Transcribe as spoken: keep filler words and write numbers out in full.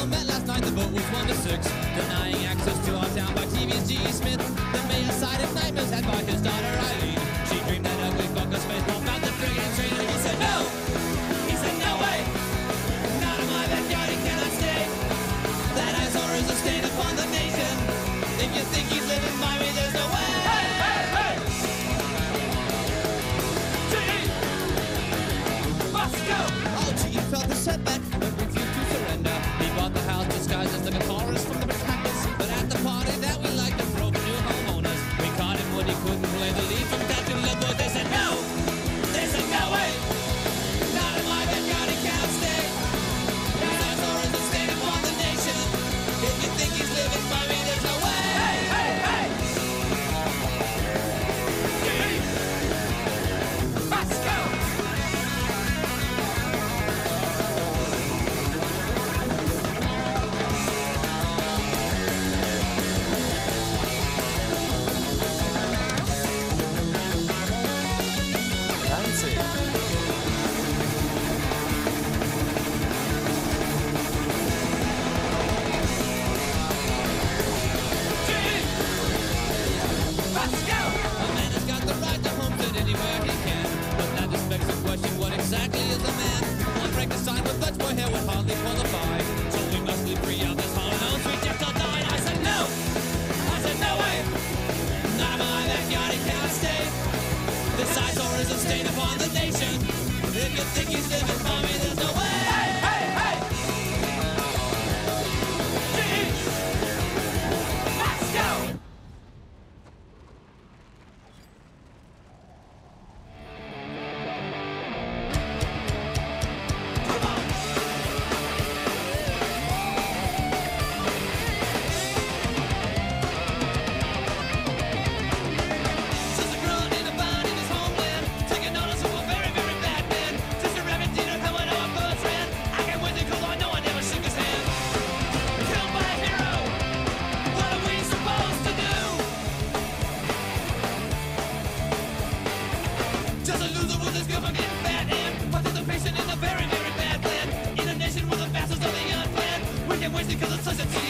was met last night, the vote was one to six. Denying access to our town by T V's G E Smith. The mayor's side of nightmares had by his daughter Eileen. She dreamed that ugly fucker's face popped out the friggin' train, and he said no! He said no way! Not in my backyard, he cannot stay! That eyesore is a stain upon the nation. If you think he's living by me, there's no way! Hey! Hey! Hey! G E! Must go! Oh, G E felt the setback and refused to surrender. He bought the house disguised as the guitarist from the Metallics. But at the party that we liked, the broken new homeowners, we caught him when he couldn't play the lead from Tattoo Lobo. They said no! They said no way! Not in my backyard, he cannot stay. That eyesore is a stain upon the nation. If you think he's living by me, there's no way! Hey! Hey! Hey! G E! Must go! This eyesore is a stain upon the nation. If you think he's living by me, there's no way. Hey, hey, hey! G E! Let's go! Come on! Participation in a very, very bad plan. In a nation where the masses are the unplanned. We can't waste it because it's such a team.